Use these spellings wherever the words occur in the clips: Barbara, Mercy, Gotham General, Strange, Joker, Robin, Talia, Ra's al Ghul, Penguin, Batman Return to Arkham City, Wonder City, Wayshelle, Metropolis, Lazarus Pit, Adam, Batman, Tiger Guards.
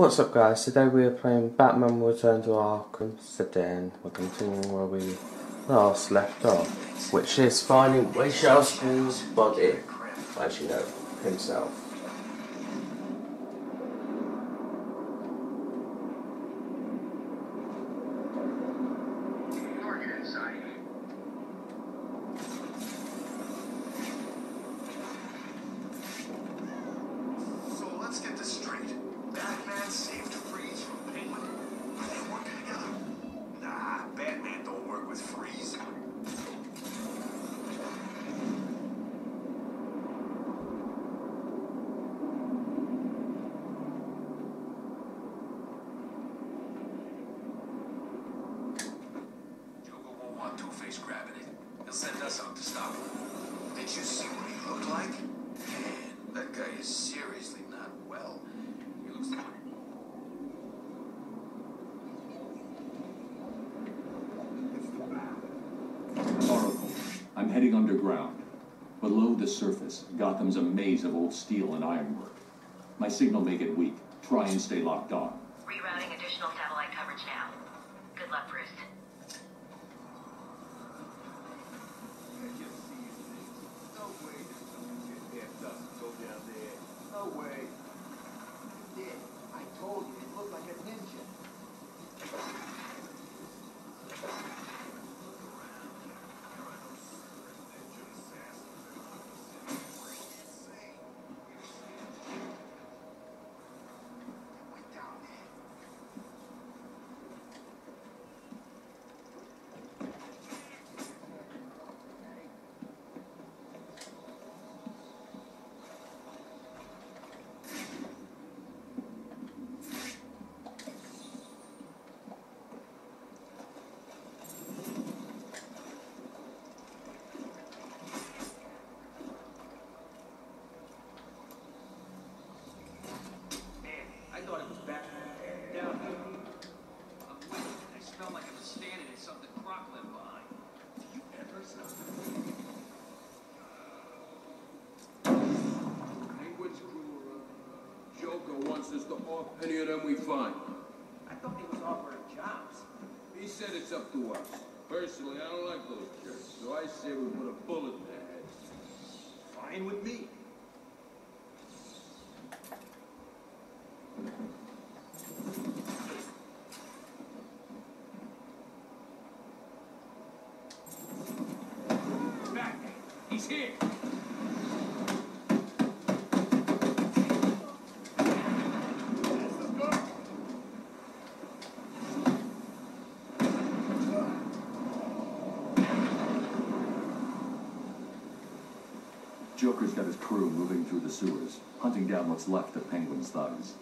What's up guys, today we are playing Batman Return to Arkham City and we're continuing where we last left off, which is finding Wayshelle's body, as you know, himself. Heading underground. Below the surface, Gotham's a maze of old steel and ironwork. My signal may get weak. Try and stay locked on. Rerouting additional satellite coverage now. Good luck, Bruce. No way that someone should dare go down there. No way. You did. I told you it looked like a ninja. Joker wants us to off any of them we find. I thought he was offering jobs. He said it's up to us. Personally, I don't like those jerks, so I say we put a bullet in their heads. Fine with me. Batman, he's here. Joker's got his crew moving through the sewers, hunting down what's left of Penguin's thugs.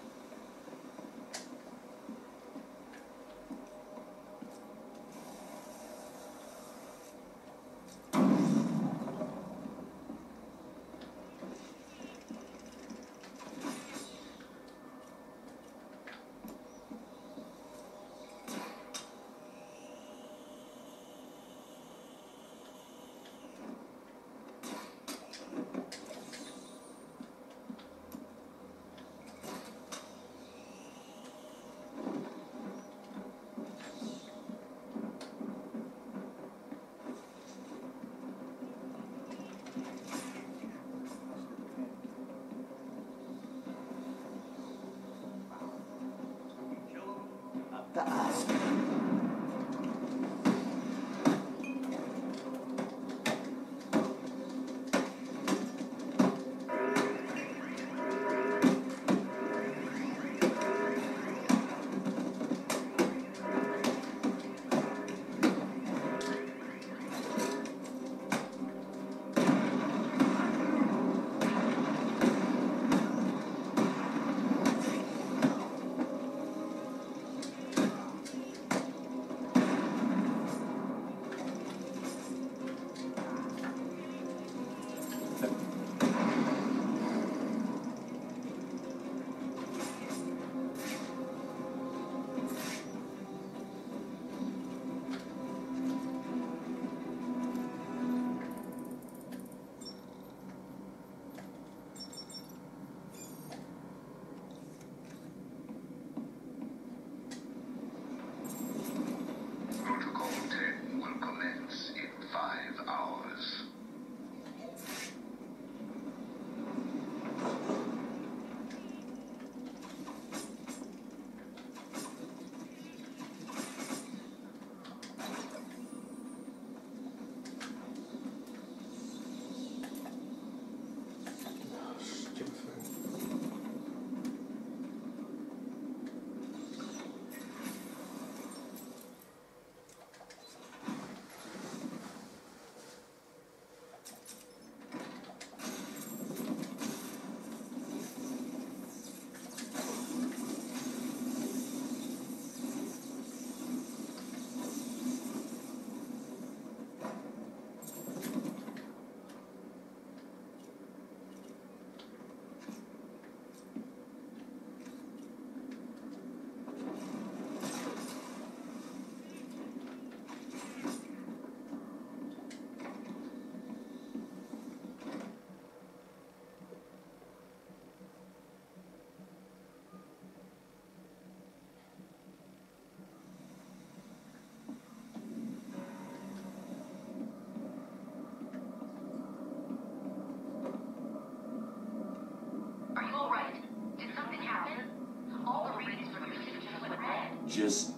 Just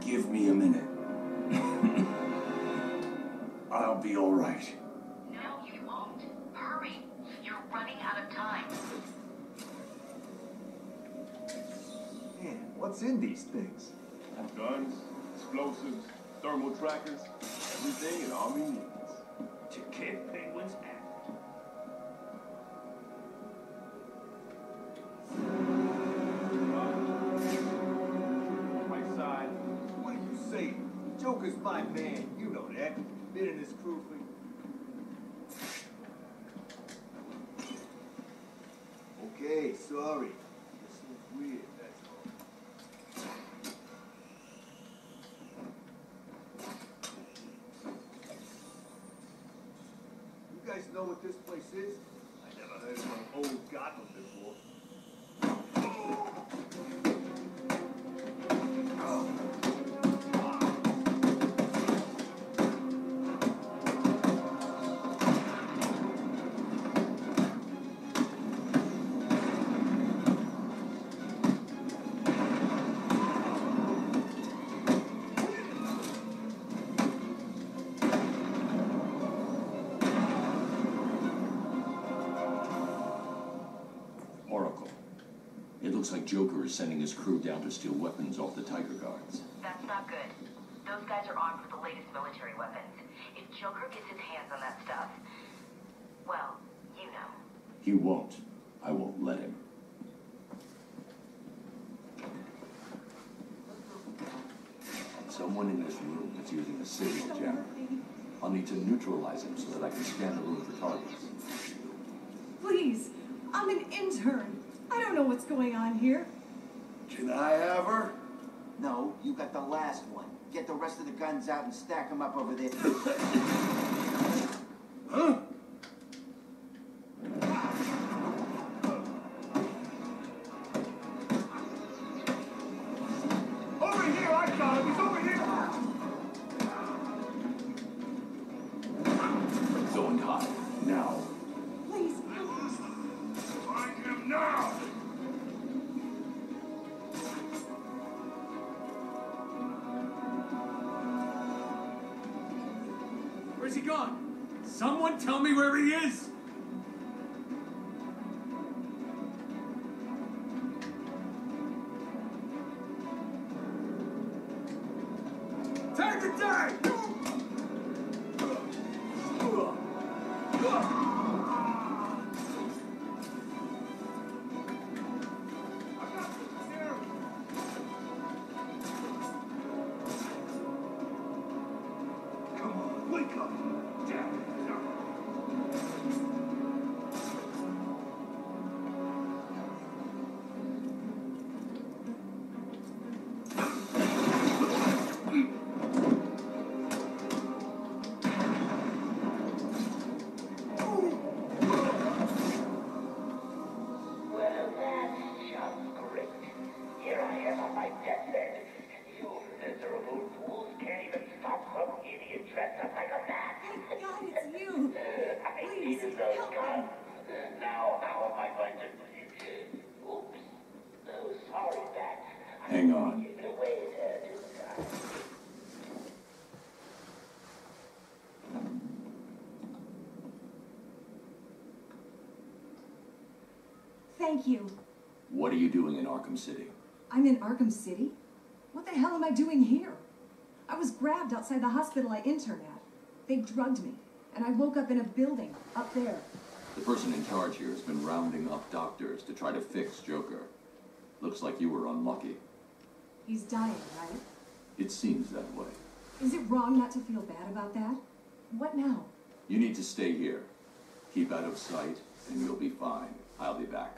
give me a minute. I'll be all right. No, you won't. Hurry. You're running out of time. Man, what's in these things? Guns, explosives, thermal trackers, everything and all we need to kick Penguin's ass. Joker's my man, you know that. Been in this crew for you. Okay, sorry. This is weird, that's all. You guys know what this place is? I never heard of an old Gotham before. Looks like Joker is sending his crew down to steal weapons off the Tiger Guards. That's not good. Those guys are armed with the latest military weapons. If Joker gets his hands on that stuff, well, you know. He won't. I won't let him. Someone in this room is using a signal jammer. I'll need to neutralize him so that I can scan the room for targets. Please, I'm an intern. I don't know what's going on here. Can I have her? No, you got the last one. Get the rest of the guns out and stack them up over there. Huh? Where's he gone? Someone tell me where he is! Take it down! Hang on. Thank you. What are you doing in Arkham City? I'm in Arkham City? What the hell am I doing here? I was grabbed outside the hospital I interned at. They drugged me, and I woke up in a building up there. The person in charge here has been rounding up doctors to try to fix Joker. Looks like you were unlucky. He's dying, right? It seems that way. Is it wrong not to feel bad about that? What now? You need to stay here. Keep out of sight, and you'll be fine. I'll be back.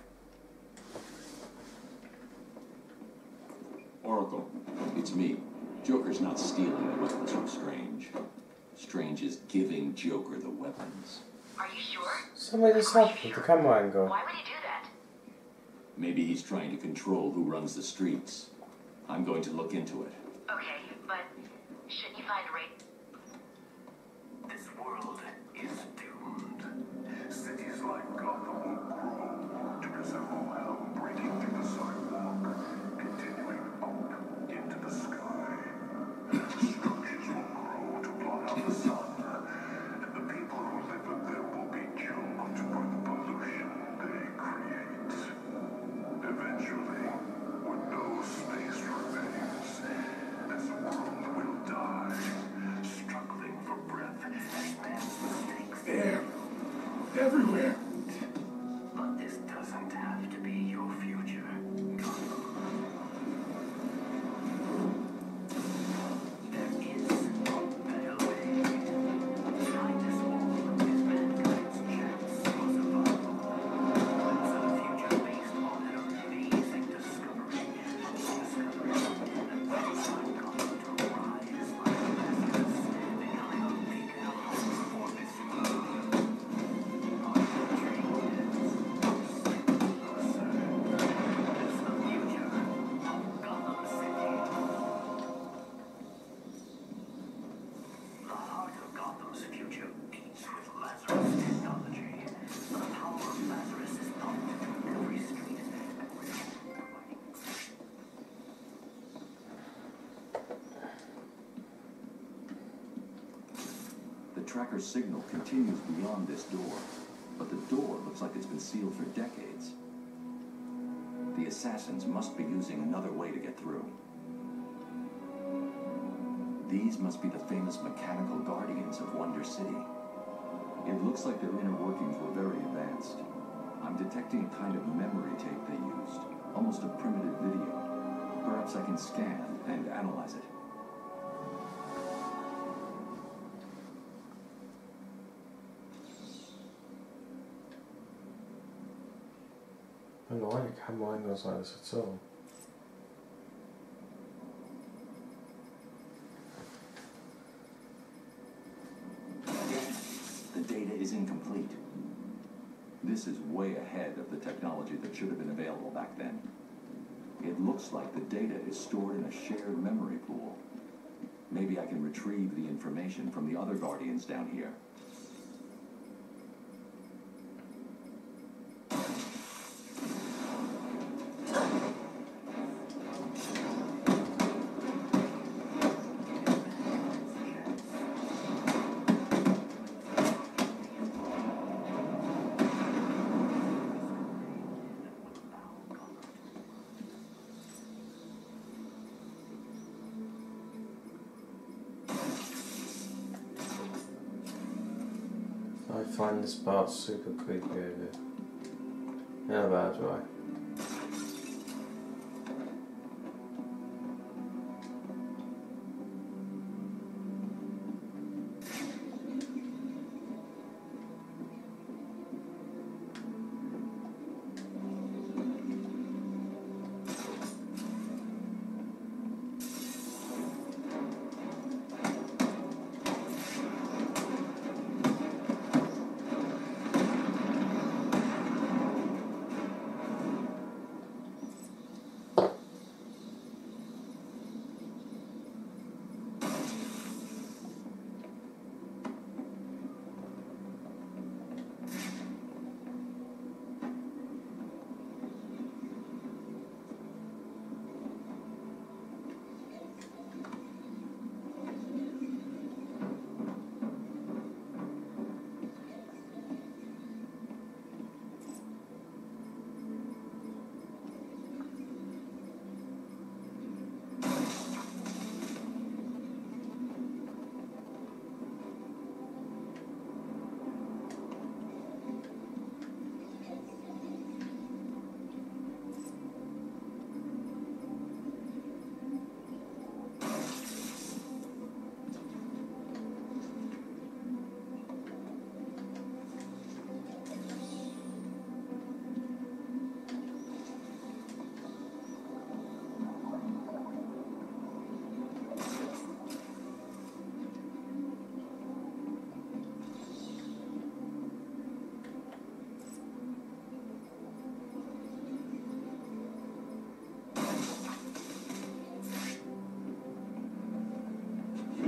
Oracle, it's me. Joker's not stealing the weapons from Strange. Strange is giving Joker the weapons. Are you sure? Somebody's off with the camera angle. Why would he do that? Maybe he's trying to control who runs the streets. I'm going to look into it. Okay, but shouldn't you find Ray? This world is doomed. Cities like Gotham will grow to resemble hell breaking through the sidewalk, continuing out into tracker's signal continues beyond this door, but the door looks like it's been sealed for decades. The assassins must be using another way to get through. These must be the famous mechanical guardians of Wonder City. It looks like their inner workings were very advanced. I'm detecting a kind of memory tape they used, almost a primitive video. Perhaps I can scan and analyze it. Alleine kann man das alles erzählen. The data is incomplete. This is way ahead of the technology that should have been available back then. It looks like the data is stored in a shared memory pool. Maybe I can retrieve the information from the other Guardians down here. I find this part super creepy over it. In a bad way.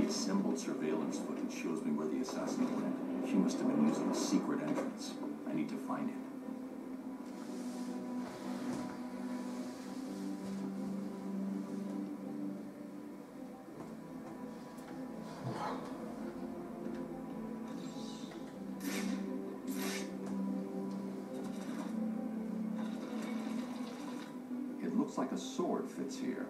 Assembled surveillance footage shows me where the assassin went. She must have been using a secret entrance. I need to find it. It looks like a sword fits here.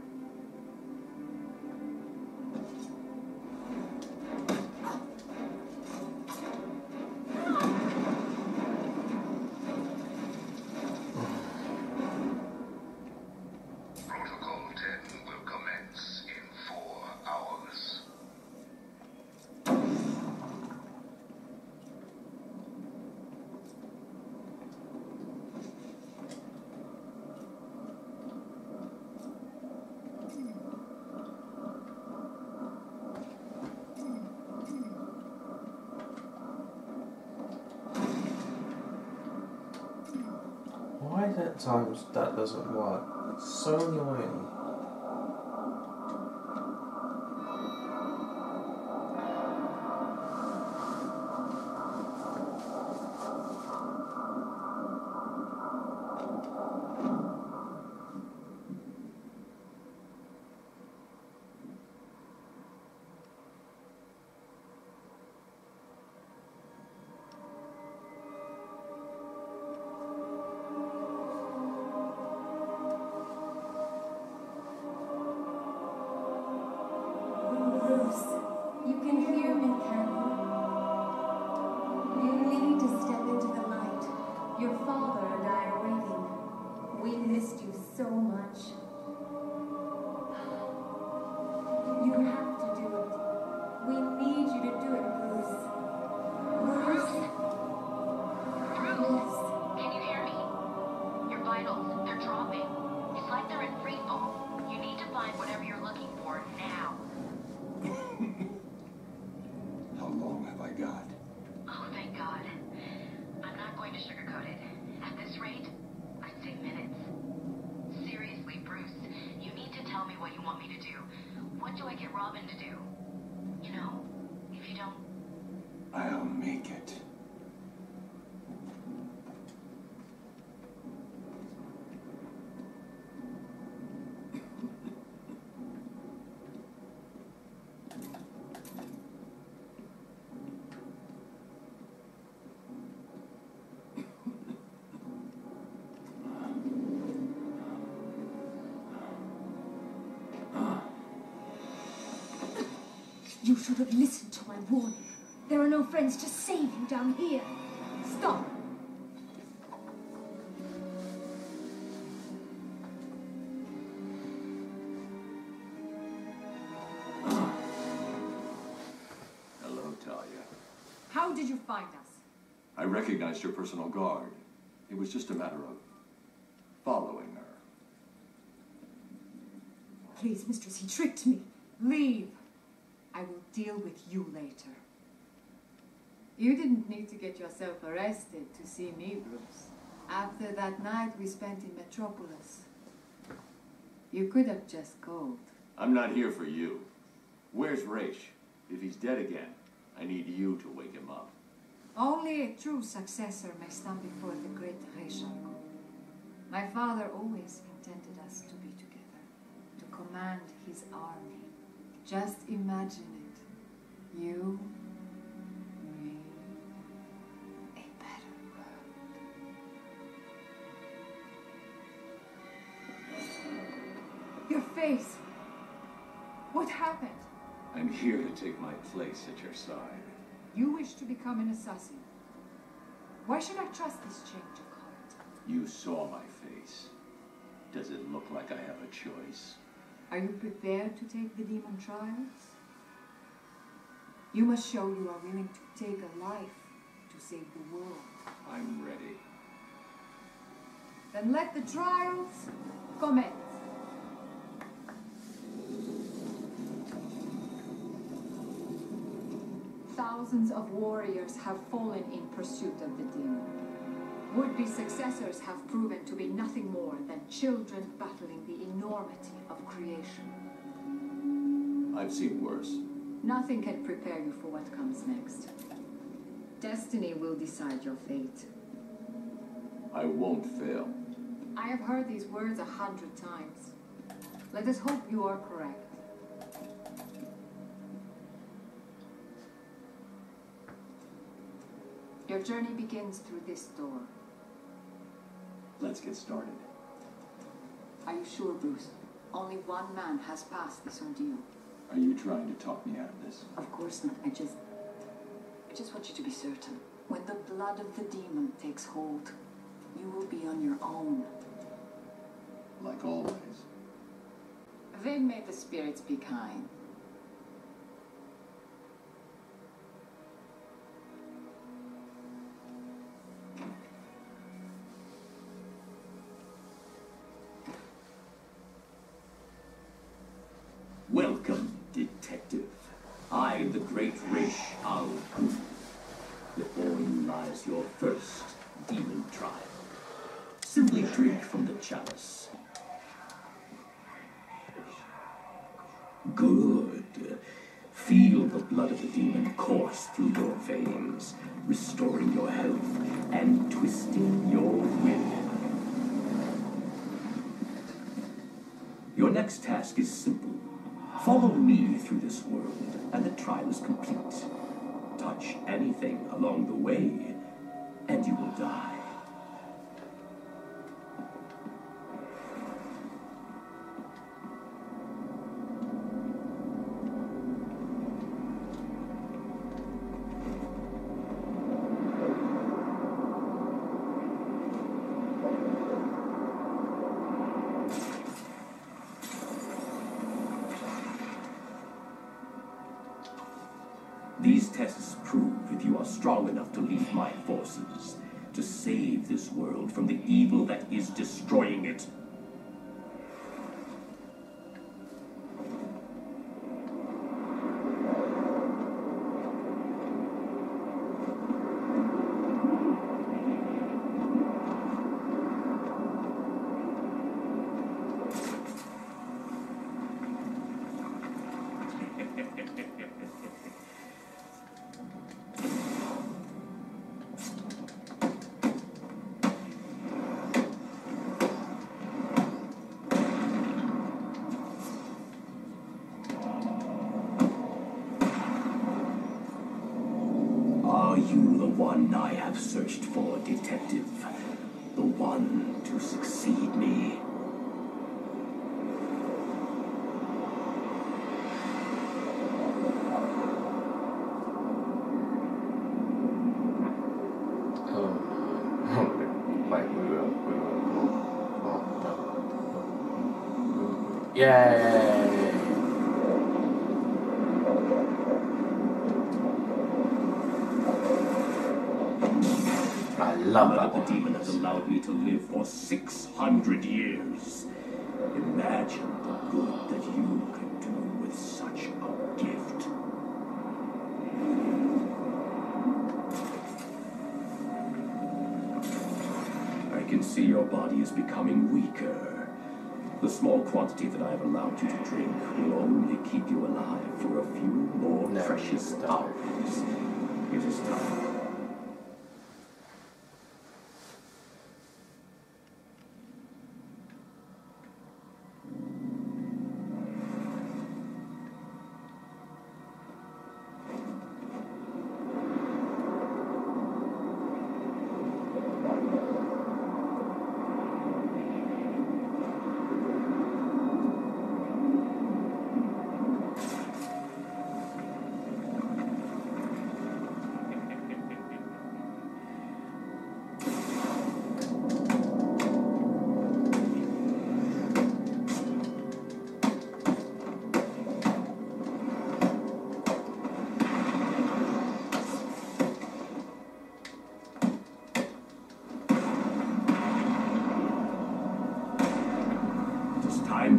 At times that doesn't work. It's so annoying. missed you so much. You have to do it. We need you to do it, Bruce. Bruce? Bruce, can you hear me? Your vitals, they're dropping. It's like they're in free fall. You need to find whatever you're looking for now. How long have I got? Oh, thank God. I'm not going to sugarcoat it. At this rate, I'd say minutes. Seriously, Bruce, you need to tell me what you want me to do. What do I get Robin to do? You know, if you don't... I'll make it. You should have listened to my warning. There are no friends to save you down here. Stop. Hello, Talia. How did you find us? I recognized your personal guard. It was just a matter of following her. Please, mistress, he tricked me. Leave. I will deal with you later. You didn't need to get yourself arrested to see me, Bruce. After that night we spent in Metropolis, you could have just called. I'm not here for you. Where's Ra's? If he's dead again, I need you to wake him up. Only a true successor may stand before the great Ra's al Ghul. My father always intended us to be together, to command his army. Just imagine it. You, me, a better world. Your face! What happened? I'm here to take my place at your side. You wish to become an assassin. Why should I trust this change of heart? You saw my face. Does it look like I have a choice? Are you prepared to take the demon trials? You must show you are willing to take a life to save the world. I'm ready. Then let the trials commence. Thousands of warriors have fallen in pursuit of the demon. Would-be successors have proven to be nothing more than children battling the enormity of creation. I've seen worse. Nothing can prepare you for what comes next. Destiny will decide your fate. I won't fail. I have heard these words 100 times. Let us hope you are correct. Your journey begins through this door. Let's get started. Are you sure, Bruce? Only one man has passed this ordeal. Are you trying to talk me out of this? Of course not. I just want you to be certain. When the blood of the demon takes hold, you will be on your own. Like always. They made the spirits be kind. Welcome, detective. I, the great Ra's al Ghul. Before you lies your first demon trial. Simply drink from the chalice. Good. Feel the blood of the demon course through your veins, restoring your health and twisting your will. Your next task is simple. Follow me through this world, and the trial is complete. Touch anything along the way, and you will die. These tests prove if you are strong enough to lead my forces, to save this world from the evil that is destroying it. Searched for, detective. The one to succeed me. Oh, like we will. Yeah. The demon has allowed me to live for 600 years. Imagine the good that you can do with such a gift. I can see your body is becoming weaker. The small quantity that I have allowed you to drink will only keep you alive for a few more precious hours. It is time.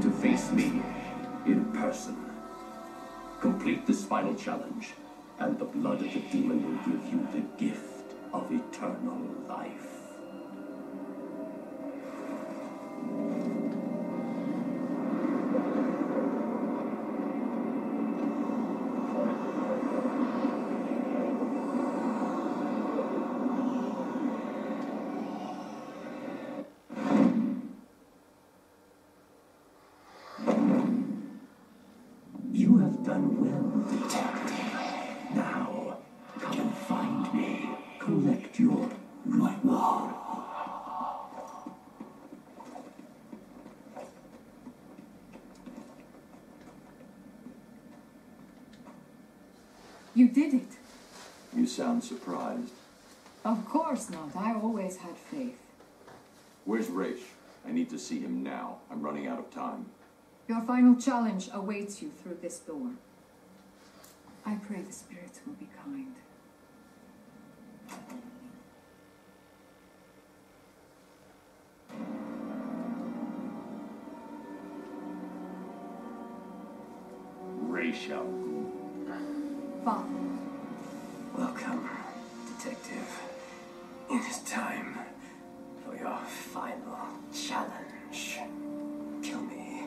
To face me in person. Complete this final challenge, and the blood of the demon will give you the gift of eternal life. You did it. You sound surprised. Of course not. I always had faith. Where's Ra's? I need to see him now. I'm running out of time. Your final challenge awaits you through this door. I pray the spirits will be kind. Wayshelle. Welcome, detective. It is time for your final challenge. Kill me.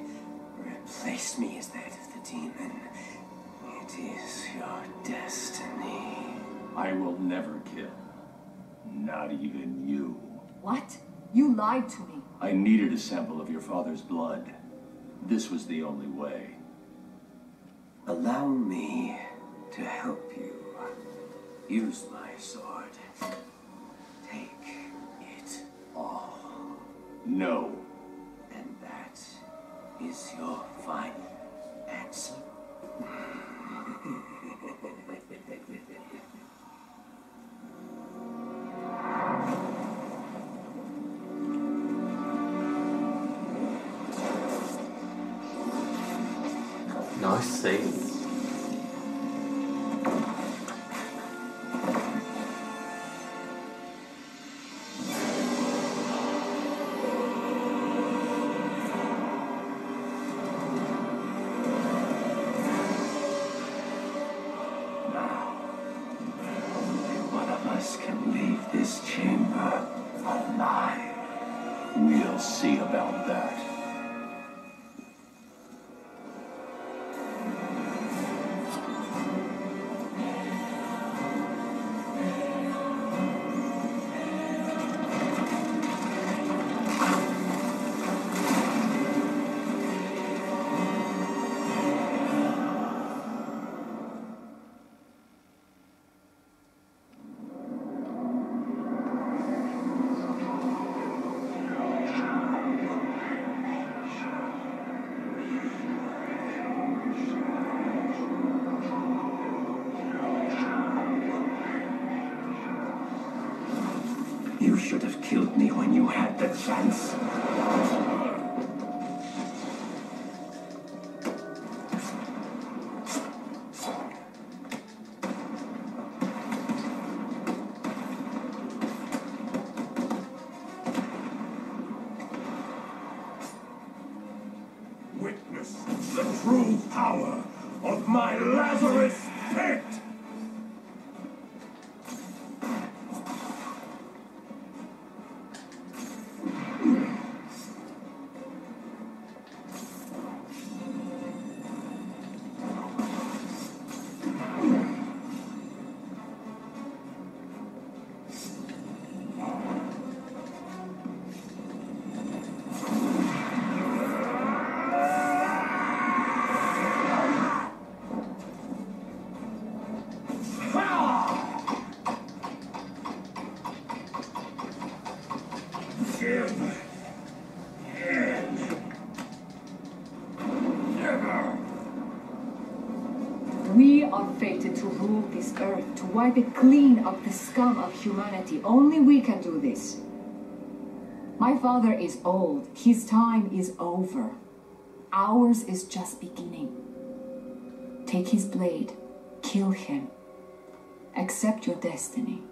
Replace me as that of the demon. It is your destiny. I will never kill. Not even you. What? You lied to me. I needed a sample of your father's blood. This was the only way. Allow me to help you. Use my sword. Take it all. No. And that is your final answer? Nice save. chance. Witness the true power of my Lazarus Pit! We are fated to rule this earth, to wipe it clean of the scum of humanity. Only we can do this. My father is old. His time is over. Ours is just beginning. Take his blade. Kill him. Accept your destiny.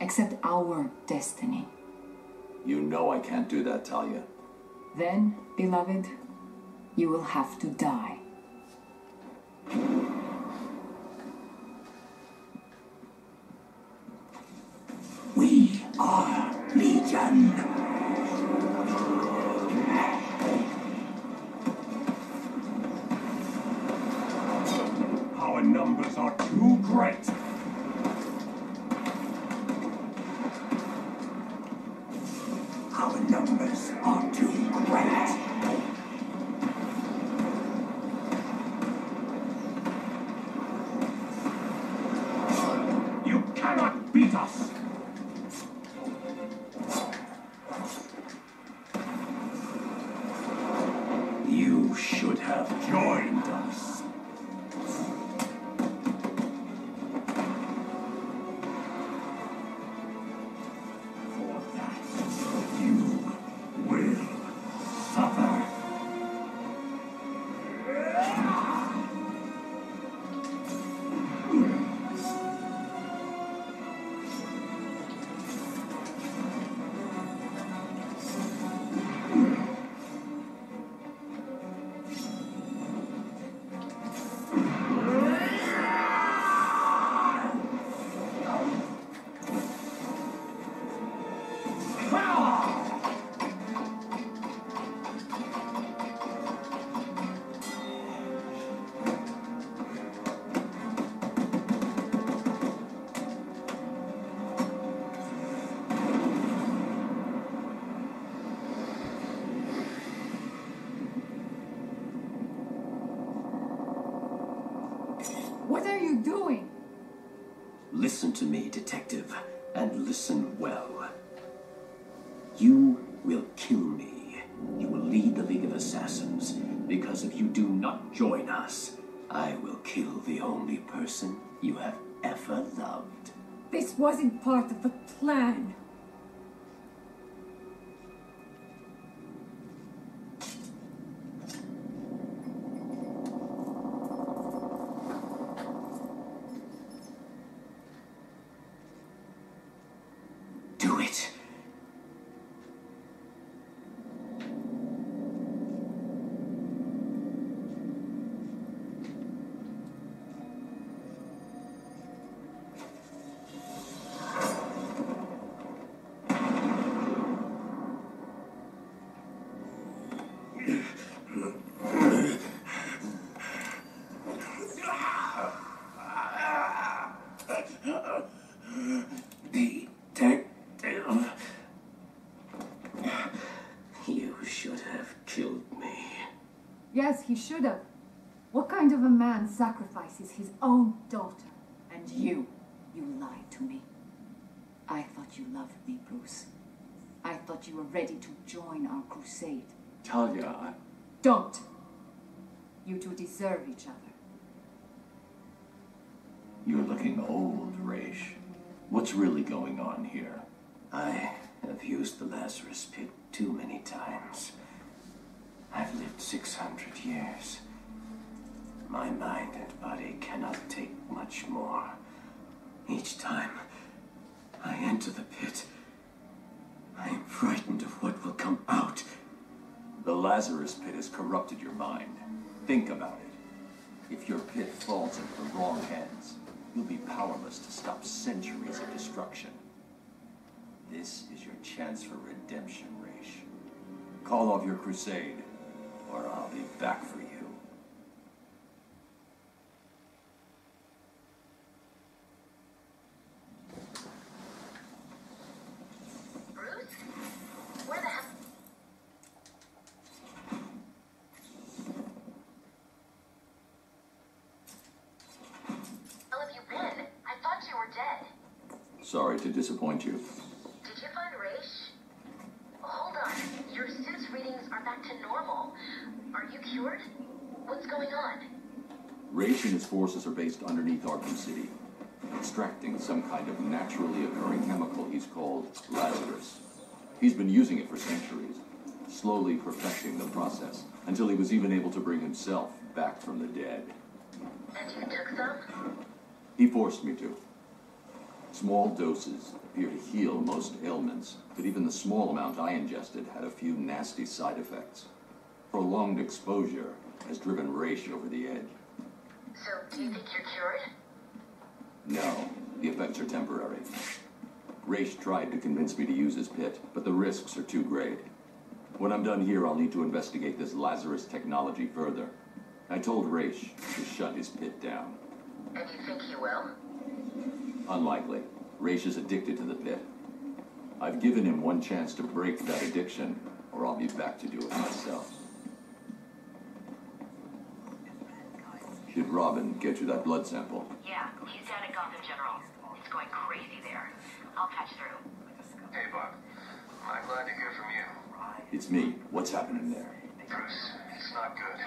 Accept our destiny. You know I can't do that, Talia. Then, beloved, you will have to die. We are Legion. Our numbers are too great. Our numbers are too great. Beat us! You should have joined us. For that, you will suffer. What are you doing? Listen to me, detective, and listen well. You will kill me. You will lead the League of Assassins. Because if you do not join us, I will kill the only person you have ever loved. This wasn't part of the plan. Yes, he should have. What kind of a man sacrifices his own daughter? And you lied to me. I thought you loved me, Bruce. I thought you were ready to join our crusade. Talia, I... Don't! You two deserve each other. You're looking old, Ra's. What's really going on here? I I've used the Lazarus Pit too many times. I've lived 600 years. My mind and body cannot take much more. Each time I enter the pit, I am frightened of what will come out. The Lazarus Pit has corrupted your mind. Think about it. If your pit falls into the wrong hands, you'll be powerless to stop centuries of destruction. This is your chance for redemption, Ra's. Call off your crusade, or I'll be back for you. Sorry to disappoint you. Did you find Ra's? Hold on. Your sense readings are back to normal. Are you cured? What's going on? Ra's and his forces are based underneath Arkham City, extracting some kind of naturally occurring chemical he's called Lazarus. He's been using it for centuries, slowly perfecting the process, until he was even able to bring himself back from the dead. And you took some? He forced me to. Small doses appear to heal most ailments, but even the small amount I ingested had a few nasty side effects. Prolonged exposure has driven Ra's over the edge. So, do you think you're cured? No, the effects are temporary. Ra's tried to convince me to use his pit, but the risks are too great. When I'm done here, I'll need to investigate this Lazarus technology further. I told Ra's to shut his pit down. And you think he will? Unlikely. Ra's is addicted to the pit. I've given him one chance to break that addiction, or I'll be back to do it myself. Did Robin get you that blood sample? Yeah, he's down at Gotham General. It's going crazy there. I'll patch through. Hey, Bob. I'm glad to hear from you. It's me. What's happening there? Bruce, it's not good.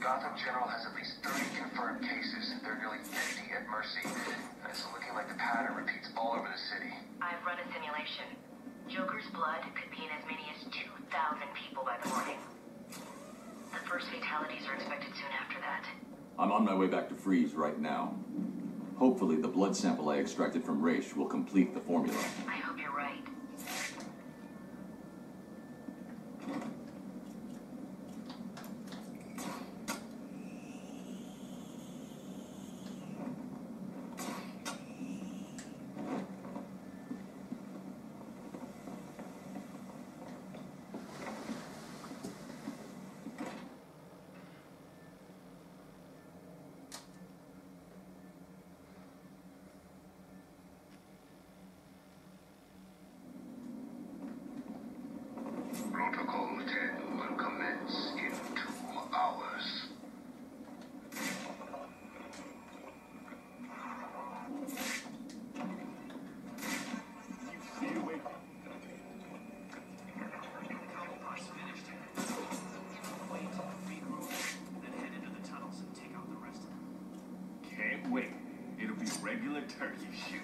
Gotham General has at least 30 confirmed cases. They're nearly 50 at Mercy. It's looking like the pattern repeats all over the city. I've run a simulation. Joker's blood could be in as many as 2,000 people by the morning. The first fatalities are expected soon after that. I'm on my way back to Freeze right now. Hopefully the blood sample I extracted from Ra's will complete the formula. I hope you're right. Turkey shoot.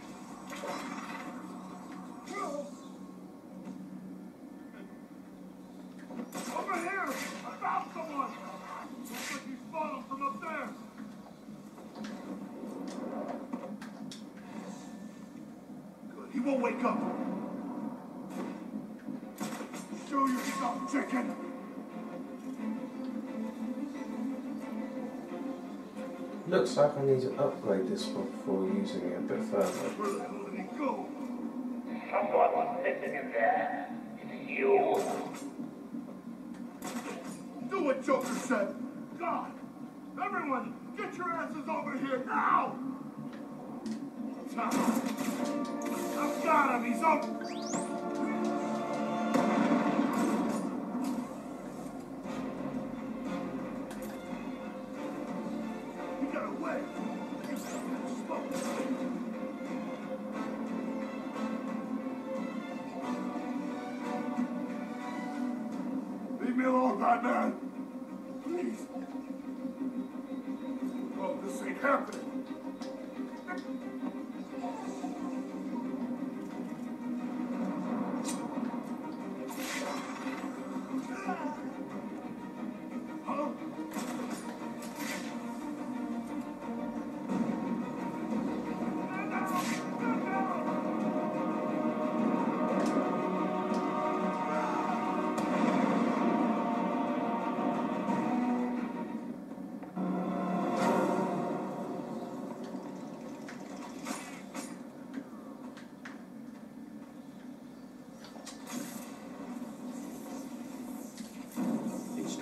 Over here! I found someone! Looks like he's fallen from up there! Good, he won't wake up! Show yourself, chicken! Looks like I need to upgrade this one before using it a bit further. Someone was sitting in there. It's you. Do what Joker said. God! Everyone, get your asses over here now! I've got him, he's up! Leave me alone, Batman! Please! Oh, this ain't happening!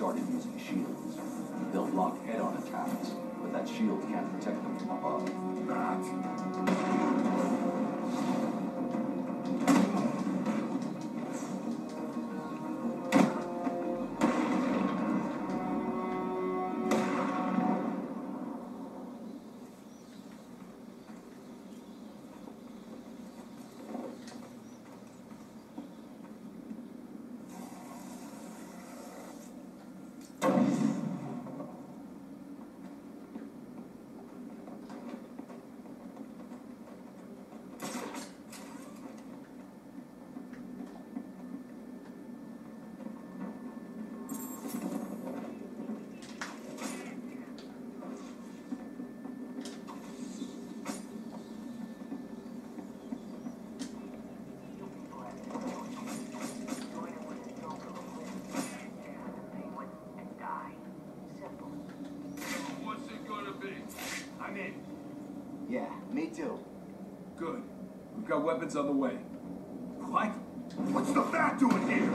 started using shields. They'll block head-on attacks, but that shield can't protect them from above. Yeah, me too. Good. We've got weapons on the way. What? What's the bat doing here?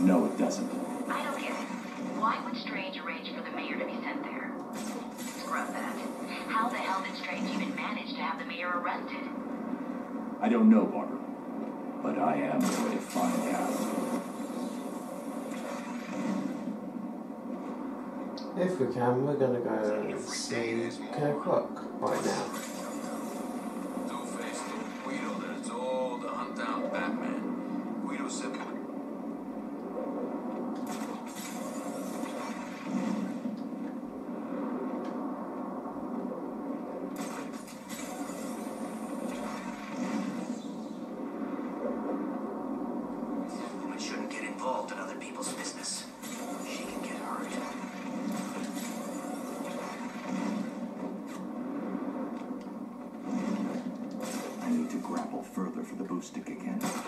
No, it doesn't. I don't get it. Why would Strange arrange for the mayor to be sent there? Scrub that. How the hell did Strange even manage to have the mayor arrested? I don't know, Barbara. But I am going to find out. If we can, we're going to go see Kirk Clark right now. Further for the boost to kick in.